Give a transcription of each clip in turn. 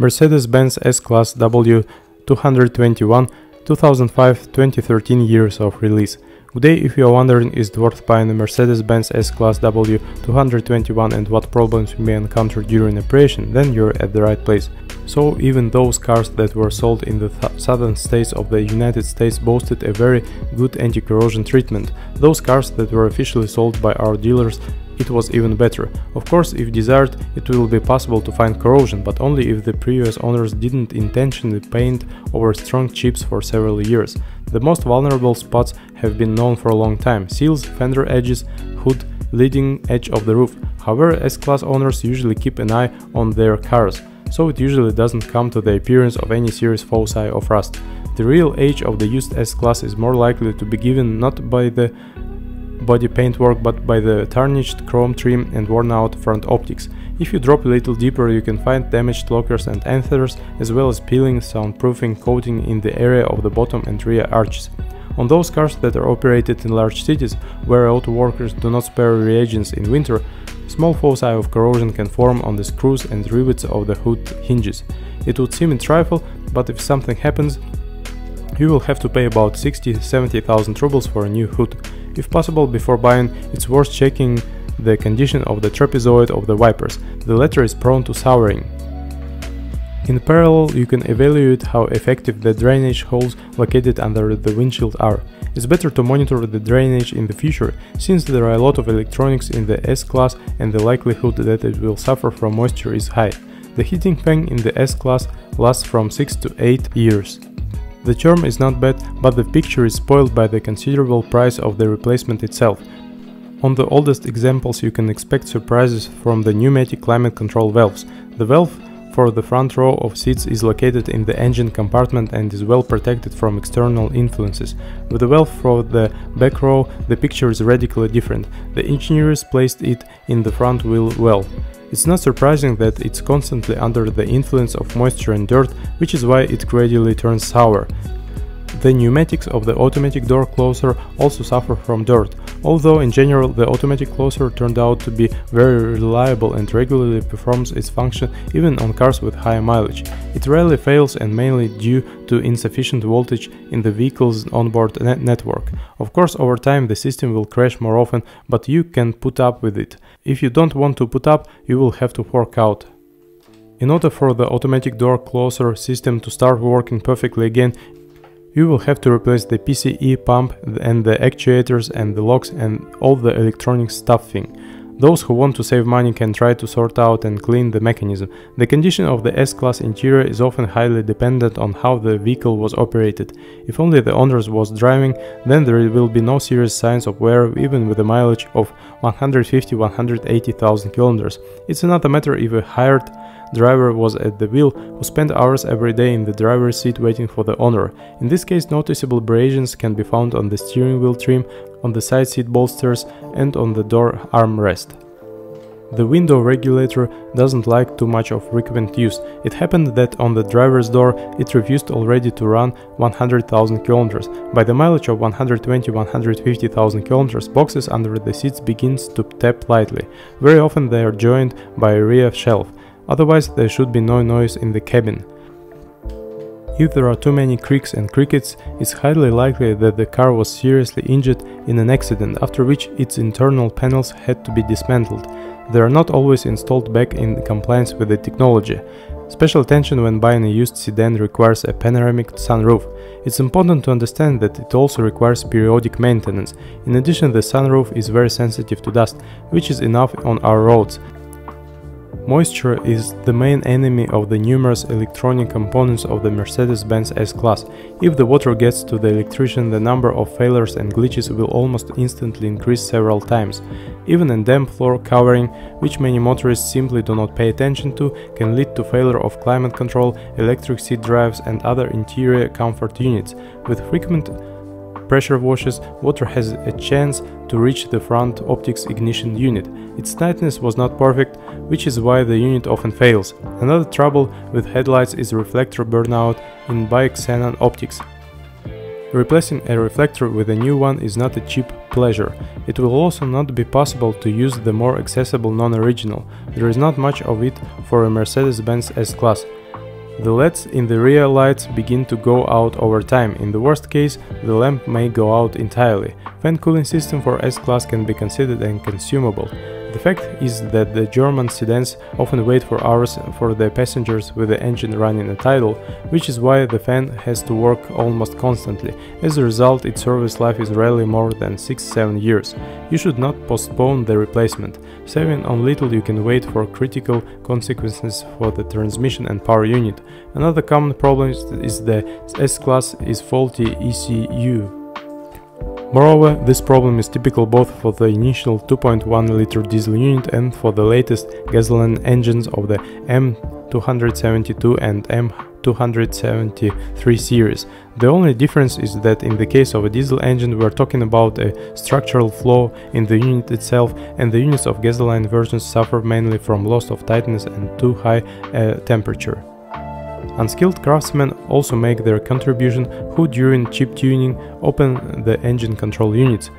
Mercedes-Benz S-Class W221, 2005-2013 years of release. Today, if you are wondering is it worth buying a Mercedes-Benz S-Class W221 and what problems you may encounter during operation, then you're at the right place. So even those cars that were sold in the southern states of the United States boasted a very good anti-corrosion treatment. Those cars that were officially sold by our dealers, it was even better. Of course, if desired, it will be possible to find corrosion, but only if the previous owners didn't intentionally paint over strong chips for several years. The most vulnerable spots have been known for a long time: seals, fender edges, hood, leading edge of the roof. However, S-Class owners usually keep an eye on their cars, so it usually doesn't come to the appearance of any serious foci of rust. The real age of the used S-Class is more likely to be given not by the body paintwork but by the tarnished chrome trim and worn-out front optics. If you drop a little deeper, you can find damaged lockers and anthers, as well as peeling, soundproofing coating in the area of the bottom and rear arches. On those cars that are operated in large cities, where auto workers do not spare reagents in winter, small foci of corrosion can form on the screws and rivets of the hood hinges. It would seem a trifle, but if something happens, you will have to pay about 60–70,000 rubles for a new hood. If possible, before buying, it's worth checking the condition of the trapezoid of the wipers. The latter is prone to souring. In parallel, you can evaluate how effective the drainage holes located under the windshield are. It's better to monitor the drainage in the future, since there are a lot of electronics in the S-Class and the likelihood that it will suffer from moisture is high. The heating fan in the S-Class lasts from 6 to 8 years. The charm is not bad, but the picture is spoiled by the considerable price of the replacement itself. On the oldest examples, you can expect surprises from the pneumatic climate control valves. The valve for the front row of seats is located in the engine compartment and is well protected from external influences. With the valve for the back row, the picture is radically different. The engineers placed it in the front wheel well. It's not surprising that it's constantly under the influence of moisture and dirt, which is why it gradually turns sour. The pneumatics of the automatic door closer also suffer from dirt. Although in general the automatic closer turned out to be very reliable and regularly performs its function even on cars with high mileage, it rarely fails and mainly due to insufficient voltage in the vehicle's onboard network. Of course, over time the system will crash more often, but you can put up with it. If you don't want to put up, you will have to fork out. In order for the automatic door closer system to start working perfectly again, you will have to replace the PCE pump and the actuators and the locks and all the electronic stuffing. Those who want to save money can try to sort out and clean the mechanism. The condition of the S-Class interior is often highly dependent on how the vehicle was operated. If only the owner was driving, then there will be no serious signs of wear even with a mileage of 150–180,000 kilometers. It's another matter if a hired driver was at the wheel, who spent hours every day in the driver's seat waiting for the owner. In this case, noticeable abrasions can be found on the steering wheel trim, on the side seat bolsters and on the door armrest. The window regulator doesn't like too much of frequent use. It happened that on the driver's door it refused already to run 100,000 kilometers. By the mileage of 120–150,000 kilometers, boxes under the seats begins to tap lightly. Very often they are joined by a rear shelf. Otherwise, there should be no noise in the cabin. If there are too many creaks and crickets, it's highly likely that the car was seriously injured in an accident, after which its internal panels had to be dismantled. They are not always installed back in compliance with the technology. Special attention when buying a used sedan requires a panoramic sunroof. It's important to understand that it also requires periodic maintenance. In addition, the sunroof is very sensitive to dust, which is enough on our roads. Moisture is the main enemy of the numerous electronic components of the Mercedes-Benz S-Class. If the water gets to the electrician, the number of failures and glitches will almost instantly increase several times. Even a damp floor covering, which many motorists simply do not pay attention to, can lead to failure of climate control, electric seat drives and other interior comfort units. With frequent pressure washes, water has a chance to reach the front optics ignition unit. Its tightness was not perfect, which is why the unit often fails. Another trouble with headlights is reflector burnout in bi-xenon optics. Replacing a reflector with a new one is not a cheap pleasure. It will also not be possible to use the more accessible non-original. There is not much of it for a Mercedes-Benz S-Class. The LEDs in the rear lights begin to go out over time. In the worst case, the lamp may go out entirely. Fan cooling system for S-Class can be considered unconsumable. The fact is that the German sedans often wait for hours for their passengers with the engine running at idle, which is why the fan has to work almost constantly. As a result, its service life is rarely more than 6-7 years. You should not postpone the replacement. Saving on little, you can wait for critical consequences for the transmission and power unit. Another common problem is the S-Class is faulty ECU. Moreover, this problem is typical both for the initial 2.1-liter diesel unit and for the latest gasoline engines of the M272 and M273 series. The only difference is that in the case of a diesel engine, we're talking about a structural flaw in the unit itself, and the units of gasoline versions suffer mainly from loss of tightness and too high temperature. Unskilled craftsmen also make their contribution, who during chip tuning open the engine control units.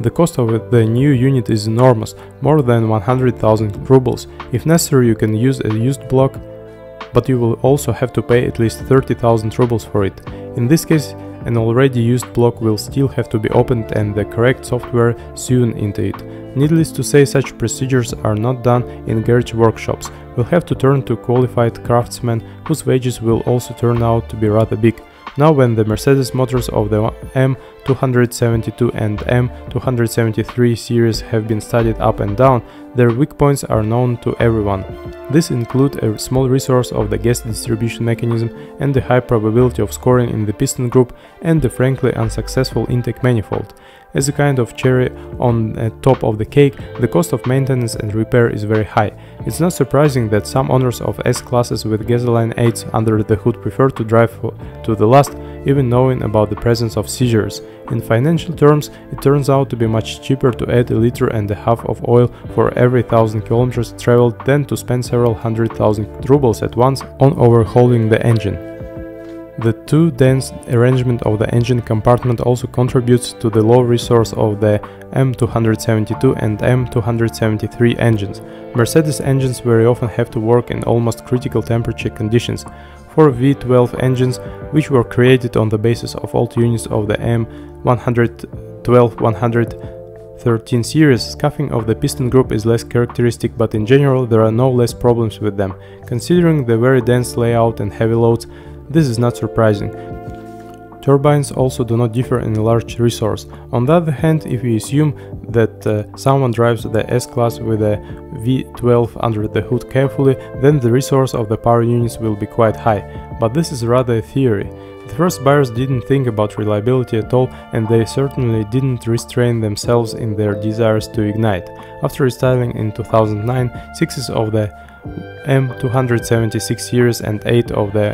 The cost of the new unit is enormous, more than 100,000 rubles. If necessary, you can use a used block, but you will also have to pay at least 30,000 rubles for it. In this case, an already used block will still have to be opened and the correct software sewn into it. Needless to say, such procedures are not done in garage workshops. We'll have to turn to qualified craftsmen, whose wages will also turn out to be rather big. Now, when the Mercedes motors of the M272 and M273 series have been studied up and down, their weak points are known to everyone. This includes a small resource of the gas distribution mechanism and the high probability of scoring in the piston group and the frankly unsuccessful intake manifold. As a kind of cherry on top of the cake, the cost of maintenance and repair is very high. It's not surprising that some owners of S-classes with gasoline aids under the hood prefer to drive to the last, even knowing about the presence of seizures. In financial terms, it turns out to be much cheaper to add 1.5 liters of oil for every 1,000 kilometers traveled than to spend several 100,000 rubles at once on overhauling the engine. The too dense arrangement of the engine compartment also contributes to the low resource of the M272 and M273 engines. Mercedes engines very often have to work in almost critical temperature conditions. For V12 engines, which were created on the basis of old units of the M112-113 series, scuffing of the piston group is less characteristic, but in general there are no less problems with them. Considering the very dense layout and heavy loads, this is not surprising. Turbines also do not differ in a large resource. On the other hand, if we assume that someone drives the S-Class with a V12 under the hood carefully, then the resource of the power units will be quite high. But this is rather a theory. The first buyers didn't think about reliability at all, and they certainly didn't restrain themselves in their desires to ignite. After restyling in 2009, 6 of the M276 series and 8 of the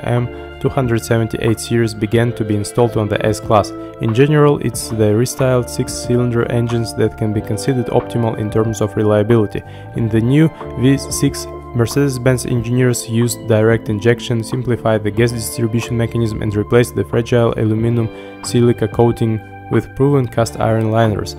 M278 series began to be installed on the S-Class. In general, it's the restyled 6-cylinder engines that can be considered optimal in terms of reliability. In the new V6, Mercedes-Benz engineers used direct injection, simplified the gas distribution mechanism and replaced the fragile aluminum silica coating with proven cast iron liners.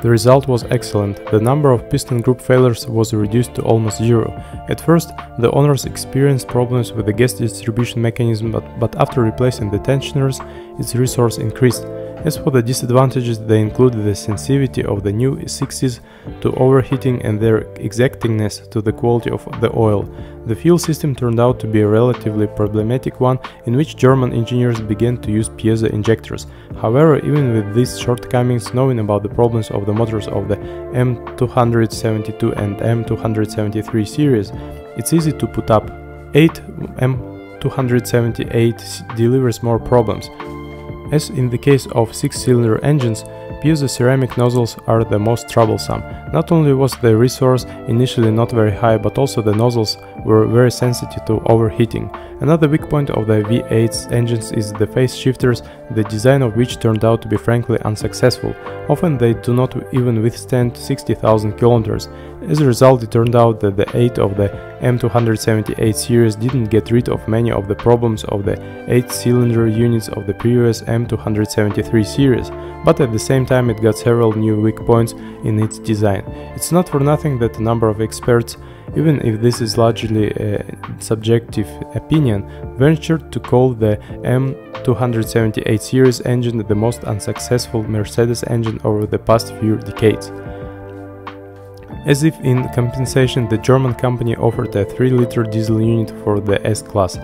The result was excellent. The number of piston group failures was reduced to almost zero. At first, the owners experienced problems with the gas distribution mechanism, but after replacing the tensioners, its resource increased. As for the disadvantages, they include the sensitivity of the new 6s to overheating and their exactingness to the quality of the oil. The fuel system turned out to be a relatively problematic one, in which German engineers began to use piezo injectors. However, even with these shortcomings, knowing about the problems of the motors of the M272 and M273 series, it's easy to put up. 8 M278 delivers more problems. As in the case of 6-cylinder engines, piezo-ceramic nozzles are the most troublesome. Not only was the resource initially not very high, but also the nozzles were very sensitive to overheating. Another weak point of the V8 engines is the phase shifters, the design of which turned out to be frankly unsuccessful. Often they do not even withstand 60,000 kilometers. As a result, it turned out that the 8 of the M278 series didn't get rid of many of the problems of the 8-cylinder units of the previous M273 series, but at the same time it got several new weak points in its design. It's not for nothing that a number of experts, even if this is largely a subjective opinion, ventured to call the M278 series engine the most unsuccessful Mercedes engine over the past few decades. As if in compensation, the German company offered a 3-liter diesel unit for the S-Class.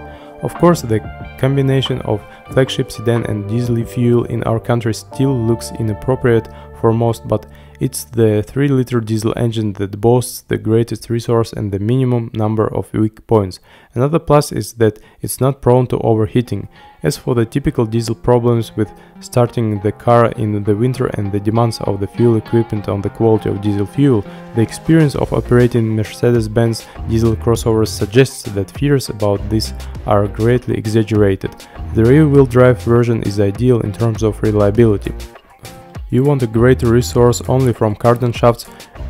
Of course, the combination of flagship sedan and diesel fuel in our country still looks inappropriate for most, but it's the 3-liter diesel engine that boasts the greatest resource and the minimum number of weak points. Another plus is that it's not prone to overheating. As for the typical diesel problems with starting the car in the winter and the demands of the fuel equipment on the quality of diesel fuel, the experience of operating Mercedes-Benz diesel crossovers suggests that fears about this are greatly exaggerated. The rear-wheel drive version is ideal in terms of reliability. You want a greater resource only from cardan shafts,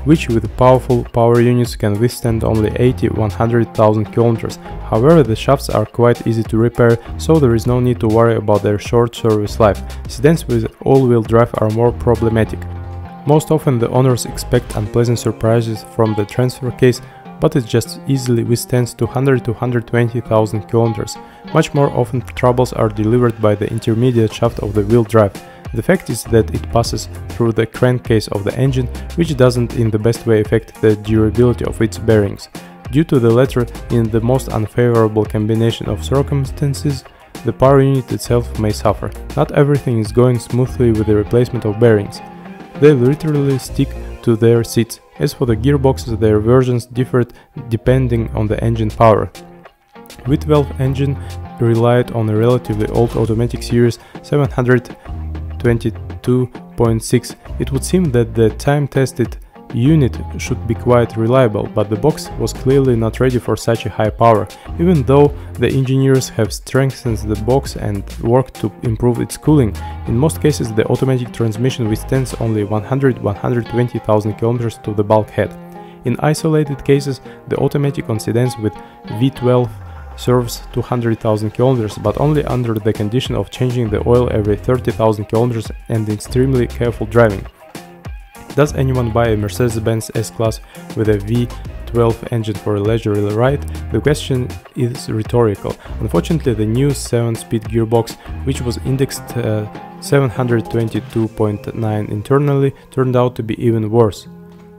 which with powerful power units can withstand only 80–100,000 kilometers. However, the shafts are quite easy to repair, so there is no need to worry about their short service life. Sedans with all-wheel drive are more problematic. Most often the owners expect unpleasant surprises from the transfer case, but it just easily withstands 200–120,000 kilometers. Much more often troubles are delivered by the intermediate shaft of the wheel drive. The fact is that it passes through the crankcase of the engine, which doesn't in the best way affect the durability of its bearings. Due to the latter, in the most unfavorable combination of circumstances, the power unit itself may suffer. Not everything is going smoothly with the replacement of bearings. They literally stick to their seats. As for the gearboxes, their versions differed depending on the engine power. V12 engine relied on a relatively old automatic series 722.6. It would seem that the time-tested unit should be quite reliable, but the box was clearly not ready for such a high power. Even though the engineers have strengthened the box and worked to improve its cooling, in most cases the automatic transmission withstands only 100–120,000 kilometers to the bulkhead. In isolated cases, the automatic on sedans with V12 serves 200,000 kilometers, but only under the condition of changing the oil every 30,000 kilometers and extremely careful driving. Does anyone buy a Mercedes-Benz S-Class with a V12 engine for a leisurely ride? The question is rhetorical. Unfortunately, the new 7-speed gearbox, which was indexed 722.9 internally, turned out to be even worse.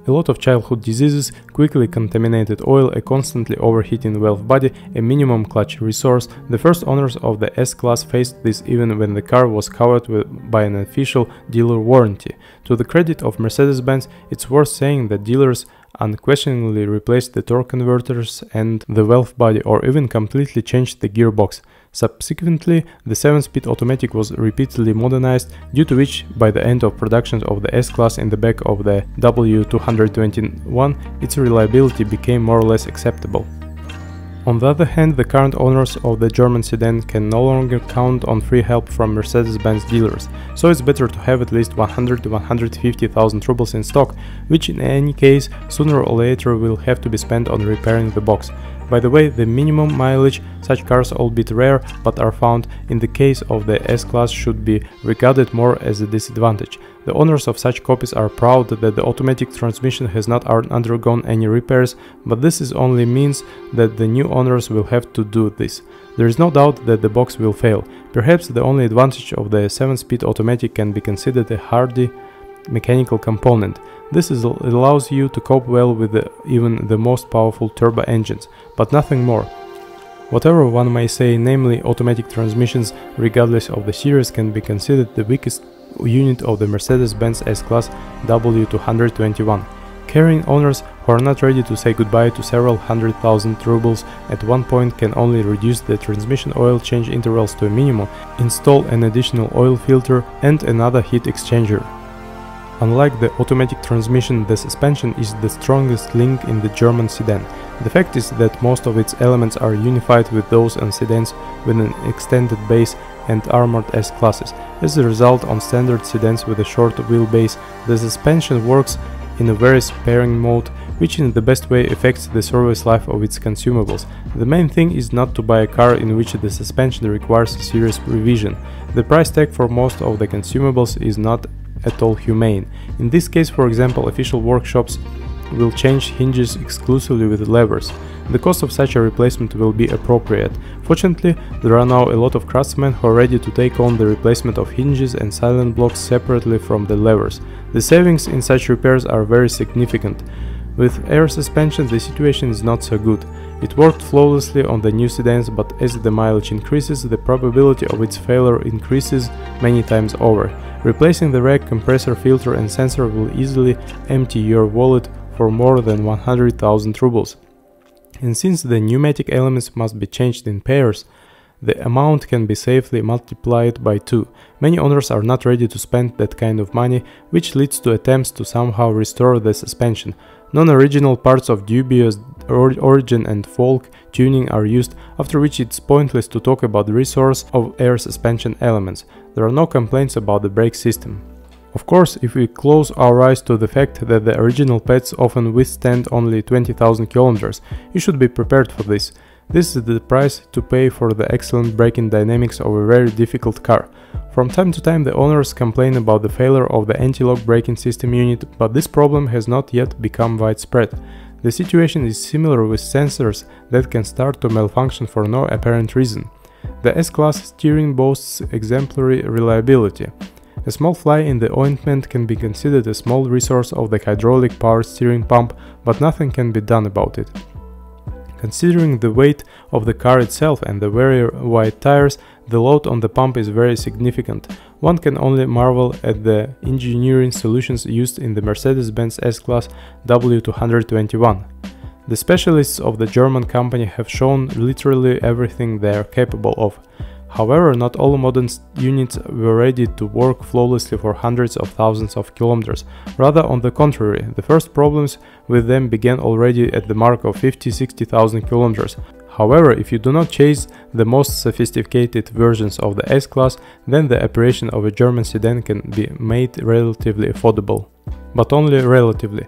A lot of childhood diseases, quickly contaminated oil, a constantly overheating valve body, a minimum clutch resource. The first owners of the S-Class faced this even when the car was covered by an official dealer warranty. To the credit of Mercedes-Benz, it's worth saying that dealers unquestioningly replaced the torque converters and the valve body, or even completely changed the gearbox. Subsequently, the 7-speed automatic was repeatedly modernized, due to which, by the end of production of the S-Class in the back of the W221, its reliability became more or less acceptable. On the other hand, the current owners of the German sedan can no longer count on free help from Mercedes-Benz dealers, so it's better to have at least 100–150,000 rubles in stock, which in any case sooner or later will have to be spent on repairing the box. By the way, the minimum mileage, such cars albeit rare but are found, in the case of the S-Class should be regarded more as a disadvantage. The owners of such copies are proud that the automatic transmission has not undergone any repairs, but this is only means that the new owners will have to do this. There is no doubt that the box will fail. Perhaps the only advantage of the 7-speed automatic can be considered a hardy mechanical component. This allows you to cope well with even the most powerful turbo engines, but nothing more. Whatever one may say, namely automatic transmissions, regardless of the series, can be considered the weakest unit of the Mercedes-Benz S-Class W221. Carrying owners who are not ready to say goodbye to several 100,000 rubles at one point can only reduce the transmission oil change intervals to a minimum, install an additional oil filter and another heat exchanger. Unlike the automatic transmission, the suspension is the strongest link in the German sedan. The fact is that most of its elements are unified with those on sedans with an extended base and armored S-classes. As a result, on standard sedans with a short wheelbase, the suspension works in a very sparing mode, which in the best way affects the service life of its consumables. The main thing is not to buy a car in which the suspension requires serious revision. The price tag for most of the consumables is not at all humane. In this case, for example, official workshops will change hinges exclusively with levers. The cost of such a replacement will be appropriate. Fortunately, there are now a lot of craftsmen who are ready to take on the replacement of hinges and silent blocks separately from the levers. The savings in such repairs are very significant. With air suspension, the situation is not so good. It worked flawlessly on the new sedans, but as the mileage increases, the probability of its failure increases many times over. Replacing the rack, compressor, filter and sensor will easily empty your wallet for more than 100,000 rubles. And since the pneumatic elements must be changed in pairs, the amount can be safely multiplied by 2. Many owners are not ready to spend that kind of money, which leads to attempts to somehow restore the suspension. Non-original parts of dubious origin and folk tuning are used, after which it's pointless to talk about the resource of air suspension elements. There are no complaints about the brake system. Of course, if we close our eyes to the fact that the original pets often withstand only 20,000 kilometers, you should be prepared for this. This is the price to pay for the excellent braking dynamics of a very difficult car. From time to time, the owners complain about the failure of the anti-lock braking system unit, but this problem has not yet become widespread. The situation is similar with sensors that can start to malfunction for no apparent reason. The S-Class steering boasts exemplary reliability. A small fly in the ointment can be considered a small resource of the hydraulic power steering pump, but nothing can be done about it. Considering the weight of the car itself and the very wide tires, the load on the pump is very significant. One can only marvel at the engineering solutions used in the Mercedes-Benz S-Class W221. The specialists of the German company have shown literally everything they are capable of. However, not all modern units were ready to work flawlessly for hundreds of thousands of kilometers. Rather, on the contrary, the first problems with them began already at the mark of 50-60,000 kilometers. However, if you do not chase the most sophisticated versions of the S-Class, then the operation of a German sedan can be made relatively affordable. But only relatively.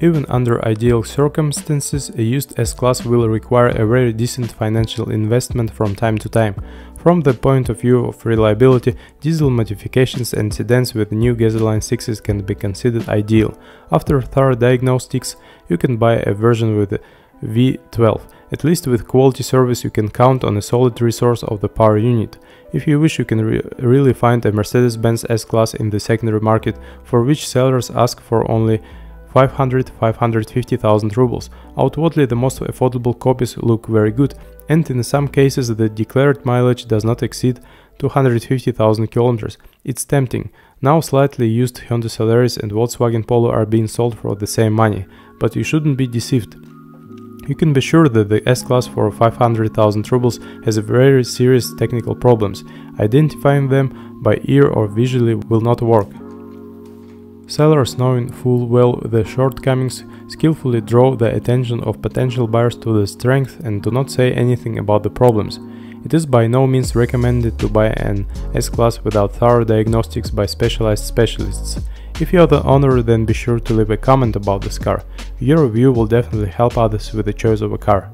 Even under ideal circumstances, a used S-Class will require a very decent financial investment from time to time. From the point of view of reliability, diesel modifications and sedans with new gasoline 6s can be considered ideal. After thorough diagnostics, you can buy a version with V12. At least with quality service you can count on a solid resource of the power unit. If you wish, you can really find a Mercedes-Benz S-Class in the secondary market, for which sellers ask for only 500-550,000 rubles. Outwardly, the most affordable copies look very good, and in some cases the declared mileage does not exceed 250,000 kilometers. It's tempting. Now slightly used Hyundai Solaris and Volkswagen Polo are being sold for the same money, but you shouldn't be deceived. You can be sure that the S-Class for 500,000 rubles has very serious technical problems. Identifying them by ear or visually will not work. Sellers, knowing full well the shortcomings, skillfully draw the attention of potential buyers to the strength and do not say anything about the problems. It is by no means recommended to buy an S-Class without thorough diagnostics by specialized specialists. If you are the owner, then be sure to leave a comment about this car. Your review will definitely help others with the choice of a car.